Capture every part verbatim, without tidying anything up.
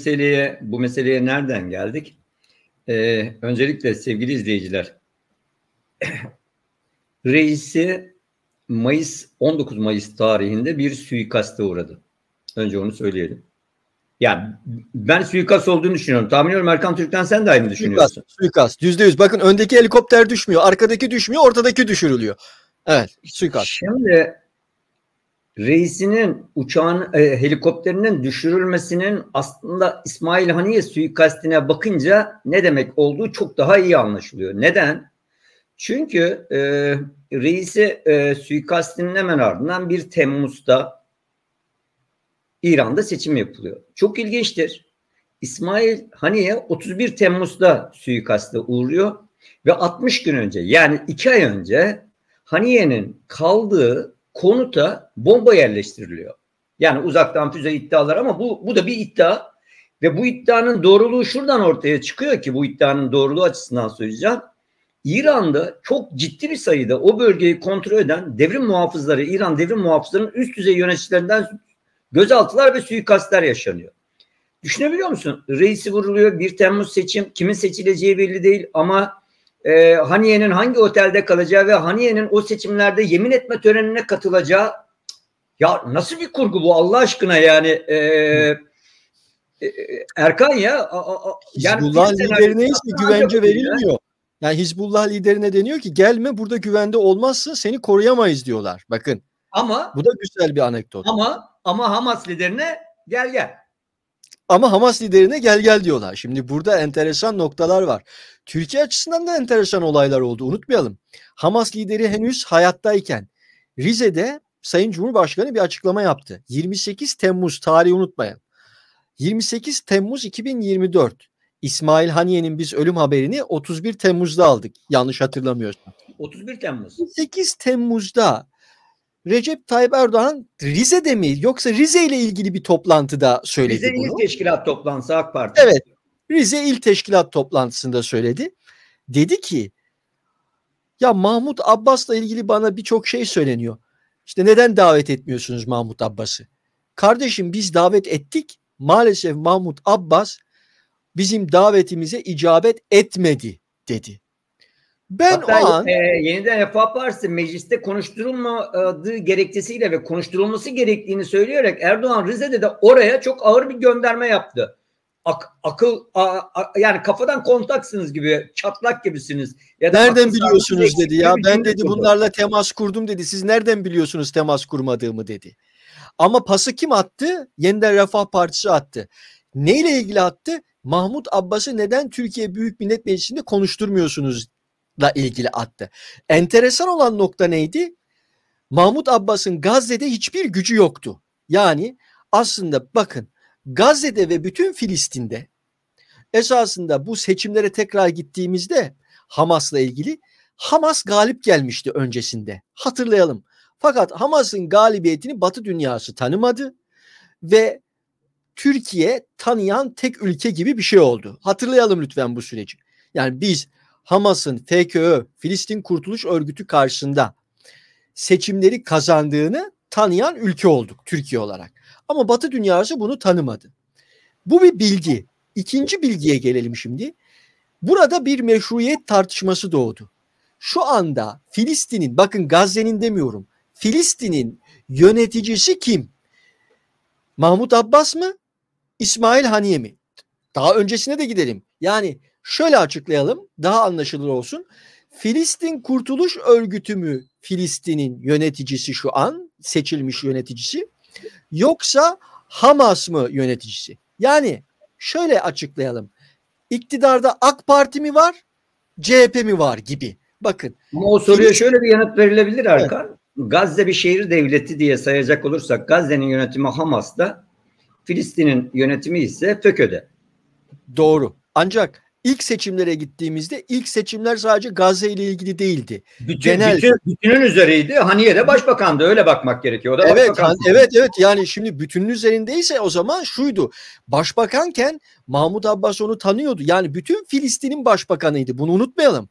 meseleye, bu meseleye nereden geldik? Ee, öncelikle sevgili izleyiciler, reisi Mayıs, on dokuz Mayıs tarihinde bir suikaste uğradı. Önce onu söyleyelim. Yani ben suikast olduğunu düşünüyorum. Tahmin ediyorum Erkan Türk'ten sen de aynı düşünüyorsun. Suikast, yüzde yüz. Bakın öndeki helikopter düşmüyor, arkadaki düşmüyor, ortadaki düşürülüyor. Evet, suikast. Şimdi reisinin uçağın, e, helikopterinin düşürülmesinin aslında İsmail Haniye suikastine bakınca ne demek olduğu çok daha iyi anlaşılıyor. Neden? Çünkü e, reisi e, suikastinin hemen ardından bir Temmuz'da İran'da seçim yapılıyor. Çok ilginçtir. İsmail Haniye otuz bir Temmuz'da suikaste uğruyor ve altmış gün önce, yani iki ay önce Haniye'nin kaldığı konuta bomba yerleştiriliyor. Yani uzaktan füze iddialar ama bu, bu da bir iddia. Ve bu iddianın doğruluğu şuradan ortaya çıkıyor ki bu iddianın doğruluğu açısından söyleyeceğim. İran'da çok ciddi bir sayıda o bölgeyi kontrol eden devrim muhafızları, İran devrim muhafızlarının üst düzey yöneticilerinden gözaltılar ve suikastler yaşanıyor. Düşünebiliyor musun? Reisi vuruluyor, bir Temmuz seçim, kimin seçileceği belli değil ama Ee, Haniye'nin hangi otelde kalacağı ve Haniye'nin o seçimlerde yemin etme törenine katılacağı, ya nasıl bir kurgu bu Allah aşkına yani e, e, Erkan ya a, a, yani Hizbullah liderine hiç güvence verilmiyor. Ya. Yani Hizbullah liderine deniyor ki gelme, burada güvende olmazsa seni koruyamayız diyorlar. Bakın. Ama bu da güzel bir anekdot. Ama ama Hamas liderine gel gel. Ama Hamas liderine gel gel diyorlar. Şimdi burada enteresan noktalar var. Türkiye açısından da enteresan olaylar oldu. Unutmayalım. Hamas lideri henüz hayattayken Rize'de Sayın Cumhurbaşkanı bir açıklama yaptı. yirmi sekiz Temmuz, tarihi unutmayın. yirmi sekiz Temmuz iki bin yirmi dört. İsmail Haniye'nin biz ölüm haberini otuz bir Temmuz'da aldık. Yanlış hatırlamıyorsam. otuz bir Temmuz. yirmi sekiz Temmuz'da. Recep Tayyip Erdoğan Rize'de mi yoksa Rize ile ilgili bir toplantıda söyledi Rize bunu. Rize İl Teşkilat Toplantısı AK Parti. Evet, Rize İl Teşkilat Toplantısı'nda söyledi. Dedi ki ya Mahmut Abbas'la ilgili bana birçok şey söyleniyor. İşte neden davet etmiyorsunuz Mahmut Abbas'ı? Kardeşim biz davet ettik. Maalesef Mahmut Abbas bizim davetimize icabet etmedi dedi. Ben hatta o an, e, yeniden Refah Partisi mecliste konuşturulmadığı gerekçesiyle ve konuşturulması gerektiğini söyleyerek Erdoğan Rize'de de oraya çok ağır bir gönderme yaptı. Ak, akıl a, a, yani kafadan kontaksınız gibi, çatlak gibisiniz. Ya nereden biliyorsunuz dedi ya. Ben dedi bunlarla temas kurdum dedi. Siz nereden biliyorsunuz temas kurmadığımı dedi. Ama pası kim attı? Yeniden Refah Partisi attı. Neyle ilgili attı? Mahmut Abbas'ı neden Türkiye Büyük Millet Meclisi'nde konuşturmuyorsunuz ile ilgili attı. Enteresan olan nokta neydi? Mahmut Abbas'ın Gazze'de hiçbir gücü yoktu. Yani aslında bakın Gazze'de ve bütün Filistin'de esasında bu seçimlere tekrar gittiğimizde Hamas'la ilgili Hamas galip gelmişti öncesinde. Hatırlayalım. Fakat Hamas'ın galibiyetini Batı dünyası tanımadı ve Türkiye tanıyan tek ülke gibi bir şey oldu. Hatırlayalım lütfen bu süreci. Yani biz Hamas'ın F K Ö, Filistin Kurtuluş Örgütü karşısında seçimleri kazandığını tanıyan ülke olduk Türkiye olarak. Ama Batı dünyası bunu tanımadı. Bu bir bilgi. İkinci bilgiye gelelim şimdi. Burada bir meşruiyet tartışması doğdu. Şu anda Filistin'in, bakın Gazze'nin demiyorum, Filistin'in yöneticisi kim? Mahmut Abbas mı? İsmail Haniye mi? Daha öncesine de gidelim. Yani şöyle açıklayalım, daha anlaşılır olsun. Filistin Kurtuluş Örgütü mü Filistin'in yöneticisi şu an, seçilmiş yöneticisi, yoksa Hamas mı yöneticisi? Yani şöyle açıklayalım. İktidarda AK Parti mi var, C H P mi var gibi. Bakın. Ama o soruya şöyle bir yanıt verilebilir Erkan. Evet. Gazze bir şehir devleti diye sayacak olursak Gazze'nin yönetimi Hamas'ta, Filistin'in yönetimi ise F E T Ö'de. Doğru. Ancak İlk seçimlere gittiğimizde ilk seçimler sadece Gazze ile ilgili değildi. Bütün, Genel... bütün, bütünün üzeriydi. Haniye de başbakandı. Öyle bakmak gerekiyor. O da evet, han, evet, evet. Yani şimdi bütünün üzerindeyse o zaman şuydu. Başbakanken Mahmut Abbas onu tanıyordu. Yani bütün Filistin'in başbakanıydı. Bunu unutmayalım.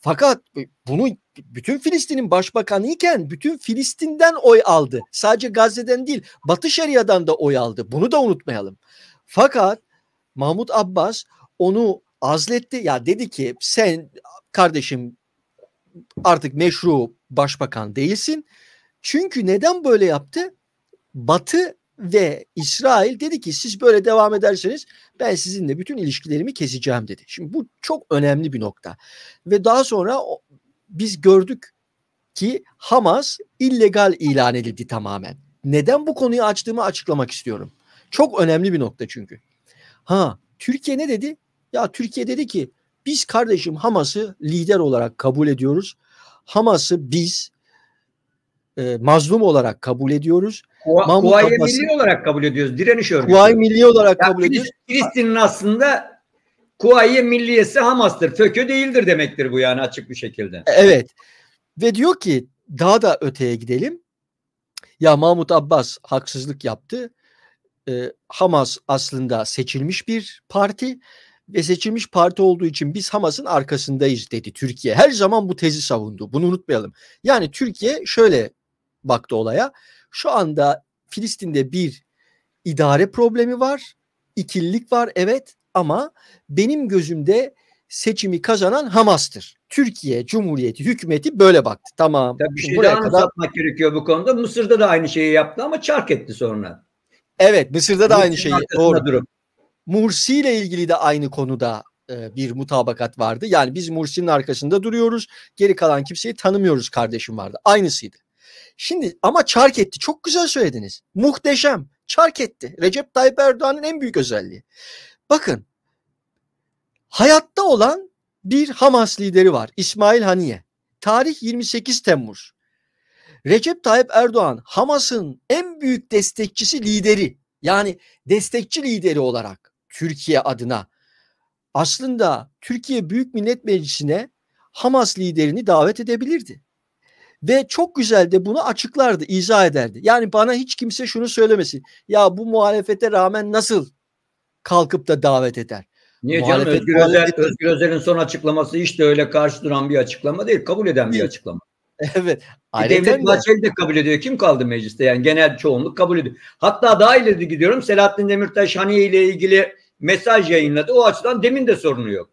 Fakat bunu bütün Filistin'in başbakanı iken bütün Filistin'den oy aldı. Sadece Gazze'den değil, Batı Şeria'dan da oy aldı. Bunu da unutmayalım. Fakat Mahmut Abbas onu azletti. Ya dedi ki sen kardeşim artık meşru başbakan değilsin. Çünkü neden böyle yaptı? Batı ve İsrail dedi ki siz böyle devam ederseniz ben sizinle bütün ilişkilerimi keseceğim dedi. Şimdi bu çok önemli bir nokta. Ve daha sonra biz gördük ki Hamas illegal ilan edildi tamamen. Neden bu konuyu açtığımı açıklamak istiyorum. Çok önemli bir nokta çünkü. Ha, Türkiye ne dedi? Ya Türkiye dedi ki biz kardeşim Hamas'ı lider olarak kabul ediyoruz. Hamas'ı biz e, mazlum olarak kabul ediyoruz. Kuvayi Milli olarak kabul ediyoruz. Direniş örgütü. Kuvayi Milli olarak kabul yani, ediyoruz. Filistin'in aslında Kuvayi Milliyesi Hamas'tır. FÖKÖ değildir demektir bu yani açık bir şekilde. Evet. Ve diyor ki daha da öteye gidelim. Ya Mahmut Abbas haksızlık yaptı. Ee, Hamas aslında seçilmiş bir parti ve seçilmiş parti olduğu için biz Hamas'ın arkasındayız dedi Türkiye. Her zaman bu tezi savundu. Bunu unutmayalım. Yani Türkiye şöyle baktı olaya. Şu anda Filistin'de bir idare problemi var. İkililik var evet ama benim gözümde seçimi kazanan Hamas'tır. Türkiye Cumhuriyeti hükümeti böyle baktı. Tamam. Ya bir şey daha anlatmak gerekiyor bu konuda. Mısır'da da aynı şeyi yaptı ama çark etti sonra. Evet, Mısır'da da aynı şeyi. Doğru. Durum. Mursi ile ilgili de aynı konuda e, bir mutabakat vardı. Yani biz Mursi'nin arkasında duruyoruz. Geri kalan kimseyi tanımıyoruz kardeşim vardı. Aynısıydı. Şimdi ama çark etti. Çok güzel söylediniz. Muhteşem. Çark etti. Recep Tayyip Erdoğan'ın en büyük özelliği. Bakın. Hayatta olan bir Hamas lideri var. İsmail Haniye. Tarih yirmi sekiz Temmuz. Recep Tayyip Erdoğan Hamas'ın en büyük destekçisi lideri. Yani destekçi lideri olarak Türkiye adına aslında Türkiye Büyük Millet Meclisi'ne Hamas liderini davet edebilirdi. Ve çok güzel de bunu açıklardı, izah ederdi. Yani bana hiç kimse şunu söylemesin. Ya bu muhalefete rağmen nasıl kalkıp da davet eder? Niye canım? Özgür Özel, Özgür Özel'in son açıklaması hiç de öyle karşı duran bir açıklama değil. Kabul eden bir açıklama. Evet. E devlet bahçeli de kabul ediyor. Kim kaldı mecliste? Yani genel çoğunluk kabul ediyor. Hatta daha ileri gidiyorum. Selahattin Demirtaş Haniye ile ilgili mesaj yayınladı. O açıdan demin de sorunu yok.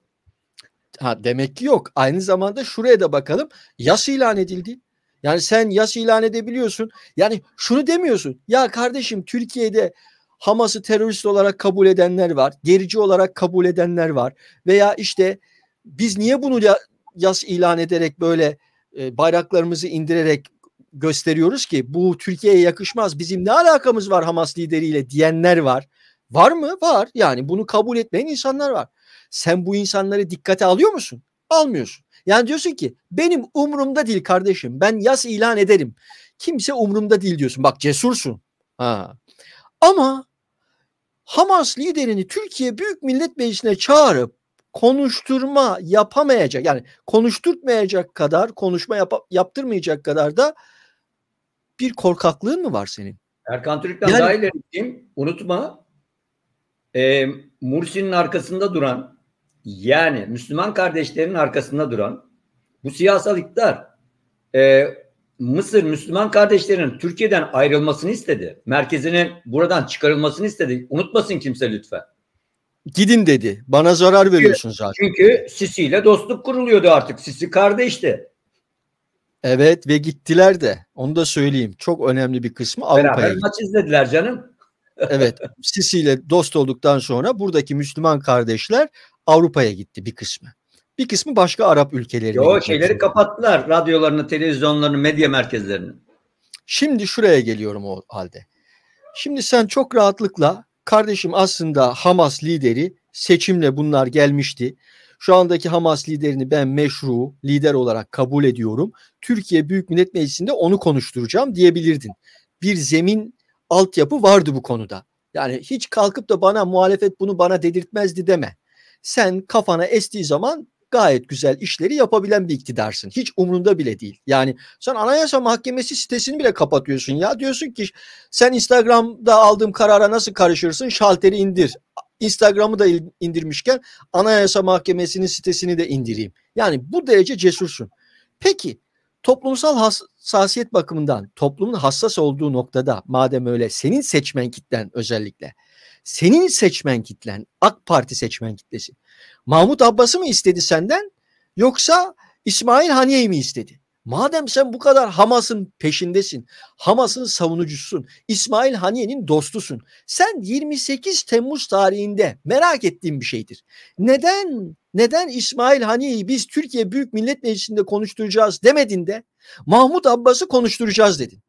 Ha, demek ki yok. Aynı zamanda şuraya da bakalım. Yas ilan edildi. Yani sen yas ilan edebiliyorsun. Yani şunu demiyorsun. Ya kardeşim Türkiye'de Hamas'ı terörist olarak kabul edenler var. Gerici olarak kabul edenler var. Veya işte biz niye bunu yas ilan ederek böyle bayraklarımızı indirerek gösteriyoruz ki bu Türkiye'ye yakışmaz. Bizim ne alakamız var Hamas lideriyle diyenler var. Var mı? Var. Yani bunu kabul etmeyen insanlar var. Sen bu insanları dikkate alıyor musun? Almıyorsun. Yani diyorsun ki benim umurumda değil kardeşim. Ben yas ilan ederim. Kimse umurumda değil diyorsun. Bak cesursun. Ha. Ama Hamas liderini Türkiye Büyük Millet Meclisi'ne çağırıp konuşturma yapamayacak yani konuşturtmayacak kadar konuşma yap yaptırmayacak kadar da bir korkaklığın mı var senin? Erkan Türk'ten yani, daha ileri unutma e, Mursi'nin arkasında duran yani Müslüman kardeşlerinin arkasında duran bu siyasal iktidar e, Mısır Müslüman kardeşlerinin Türkiye'den ayrılmasını istedi. Merkezinin buradan çıkarılmasını istedi. Unutmasın kimse lütfen. Gidin dedi. Bana zarar veriyorsun zaten. Çünkü Sisi ile dostluk kuruluyordu artık. Sisi kardeşti. Evet ve gittiler de. Onu da söyleyeyim. Çok önemli bir kısmı Avrupa'ya. Beraber maç izlediler canım. Evet. Sisi ile dost olduktan sonra buradaki Müslüman kardeşler Avrupa'ya gitti bir kısmı. Bir kısmı başka Arap ülkeleri. O şeyleri sonra kapattılar. Radyolarını, televizyonlarını, medya merkezlerini. Şimdi şuraya geliyorum o halde. Şimdi sen çok rahatlıkla kardeşim aslında Hamas lideri seçimle bunlar gelmişti. Şu andaki Hamas liderini ben meşru lider olarak kabul ediyorum. Türkiye Büyük Millet Meclisi'nde onu konuşturacağım diyebilirdin. Bir zemin altyapı vardı bu konuda. Yani hiç kalkıp da bana muhalefet bunu bana dedirtmezdi deme. Sen kafana estiği zaman gayet güzel işleri yapabilen bir iktidarsın. Hiç umrunda bile değil. Yani sen Anayasa Mahkemesi sitesini bile kapatıyorsun ya. Diyorsun ki sen Instagram'da aldığım karara nasıl karışırsın? Şalteri indir. Instagram'ı da indirmişken Anayasa Mahkemesi'nin sitesini de indireyim. Yani bu derece cesursun. Peki toplumsal hassasiyet bakımından toplumun hassas olduğu noktada madem öyle senin seçmen kitlen özellikle Senin seçmen kitlen AK Parti seçmen kitlesi. Mahmut Abbas'ı mı istedi senden, yoksa İsmail Haniye'yi mi istedi? Madem sen bu kadar Hamas'ın peşindesin, Hamas'ın savunucusun, İsmail Haniye'nin dostusun. Sen yirmi sekiz Temmuz tarihinde merak ettiğim bir şeydir. Neden neden İsmail Haniye'yi biz Türkiye Büyük Millet Meclisi'nde konuşturacağız demedin de Mahmut Abbas'ı konuşturacağız dedin?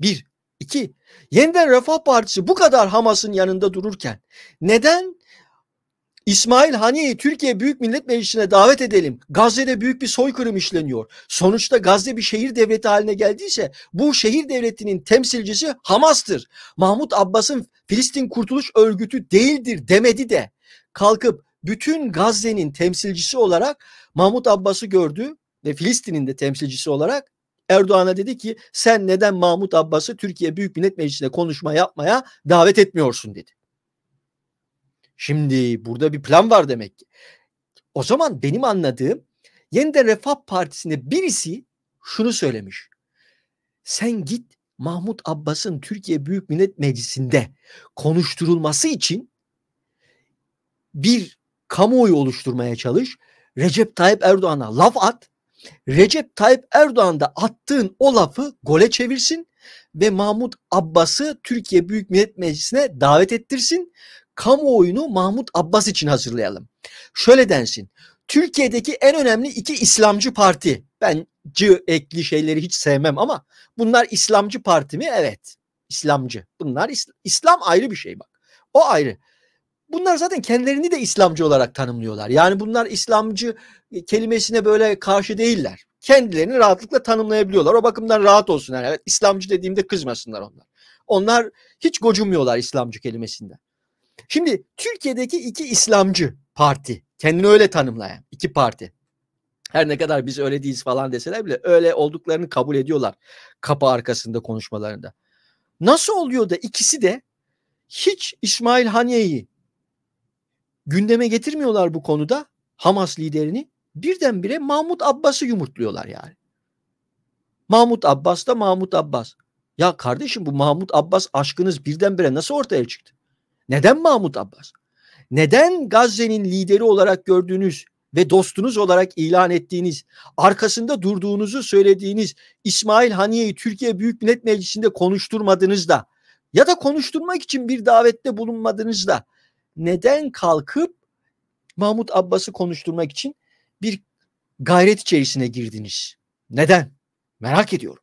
Bir. İki. Yeniden Refah Partisi bu kadar Hamas'ın yanında dururken neden İsmail Haniye'yi Türkiye Büyük Millet Meclisi'ne davet edelim, Gazze'de büyük bir soykırım işleniyor, sonuçta Gazze bir şehir devleti haline geldiyse bu şehir devletinin temsilcisi Hamas'tır, Mahmut Abbas'ın Filistin Kurtuluş Örgütü değildir demedi de kalkıp bütün Gazze'nin temsilcisi olarak Mahmut Abbas'ı gördü ve Filistin'in de temsilcisi olarak Erdoğan'a dedi ki sen neden Mahmut Abbas'ı Türkiye Büyük Millet Meclisi'ne konuşma yapmaya davet etmiyorsun dedi. Şimdi burada bir plan var demek ki. O zaman benim anladığım, Yeniden Refah Partisi'nde birisi şunu söylemiş: sen git Mahmut Abbas'ın Türkiye Büyük Millet Meclisi'nde konuşturulması için bir kamuoyu oluşturmaya çalış. Recep Tayyip Erdoğan'a laf at. Recep Tayyip Erdoğan'da attığın o lafı gole çevirsin ve Mahmut Abbas'ı Türkiye Büyük Millet Meclisi'ne davet ettirsin. Kamuoyunu Mahmut Abbas için hazırlayalım. Şöyle densin: Türkiye'deki en önemli iki İslamcı parti, ben cı ekli şeyleri hiç sevmem ama bunlar İslamcı parti mi? Evet, İslamcı. Bunlar İslam, İslam ayrı bir şey bak. O ayrı. Bunlar zaten kendilerini de İslamcı olarak tanımlıyorlar. Yani bunlar İslamcı kelimesine böyle karşı değiller. Kendilerini rahatlıkla tanımlayabiliyorlar. O bakımdan rahat olsunlar. Evet, İslamcı dediğimde kızmasınlar onlar. Onlar hiç gocunmuyorlar İslamcı kelimesinden. Şimdi Türkiye'deki iki İslamcı parti, kendini öyle tanımlayan iki parti, her ne kadar biz öyle değiliz falan deseler bile öyle olduklarını kabul ediyorlar kapı arkasında konuşmalarında. Nasıl oluyor da ikisi de hiç İsmail Haniye'yi gündeme getirmiyorlar bu konuda, Hamas liderini, birdenbire Mahmut Abbas'ı yumurtluyorlar yani. Mahmut Abbas da Mahmut Abbas. Ya kardeşim, bu Mahmut Abbas aşkınız birdenbire nasıl ortaya çıktı? Neden Mahmut Abbas? Neden Gazze'nin lideri olarak gördüğünüz ve dostunuz olarak ilan ettiğiniz, arkasında durduğunuzu söylediğiniz İsmail Haniye'yi Türkiye Büyük Millet Meclisi'nde konuşturmadınız da, ya da konuşturmak için bir davette bulunmadınız da neden kalkıp Mahmut Abbas'ı konuşturmak için bir gayret içerisine girdiniz? Neden? Merak ediyorum.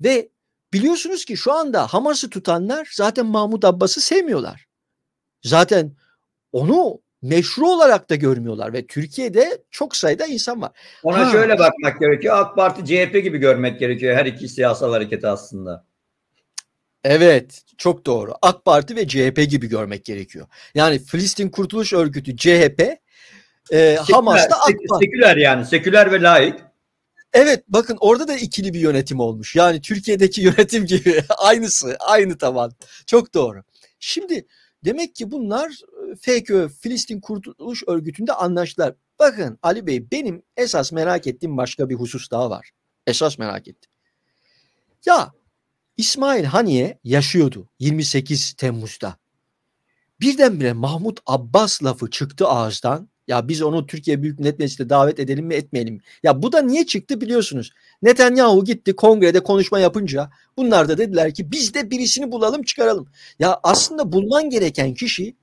Ve biliyorsunuz ki şu anda Hamas'ı tutanlar zaten Mahmut Abbas'ı sevmiyorlar. Zaten onu meşru olarak da görmüyorlar ve Türkiye'de çok sayıda insan var. Ona ha. şöyle bakmak gerekiyor. AK Parti, C H P gibi görmek gerekiyor her iki siyasal hareketi aslında. Evet, çok doğru. AK Parti ve C H P gibi görmek gerekiyor. Yani Filistin Kurtuluş Örgütü C H P, e, Hamas da AK Parti. Seküler yani, seküler ve laik. Evet, bakın orada da ikili bir yönetim olmuş. Yani Türkiye'deki yönetim gibi aynısı, aynı tavan. Çok doğru. Şimdi demek ki bunlar F K Ö, Filistin Kurtuluş Örgütü'nde anlaştılar. Bakın Ali Bey, benim esas merak ettiğim başka bir husus daha var. Esas merak ettim. Ya İsmail Haniye yaşıyordu yirmi sekiz Temmuz'da. Birdenbire Mahmut Abbas lafı çıktı ağızdan. Ya biz onu Türkiye Büyük Millet Meclisi'ne davet edelim mi etmeyelim mi? Ya bu da niye çıktı biliyorsunuz. Netanyahu gitti kongrede konuşma yapınca bunlar da dediler ki biz de birisini bulalım çıkaralım. Ya aslında bulman gereken kişi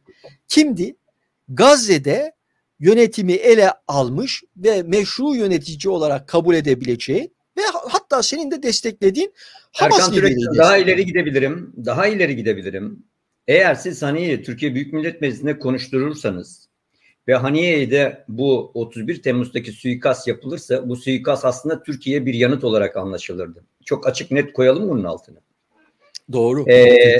kimdi? Gazze'de yönetimi ele almış ve meşru yönetici olarak kabul edebileceği ve hatta senin de desteklediğin Hamas lideriydi. Daha ileri gidebilirim. Daha ileri gidebilirim. Eğer siz hani Türkiye Büyük Millet Meclisi'nde konuşturursanız ve Haniye'ye de bu otuz bir Temmuz'daki suikast yapılırsa, bu suikast aslında Türkiye'ye bir yanıt olarak anlaşılırdı. Çok açık net koyalım bunun altını. Doğru. Ee,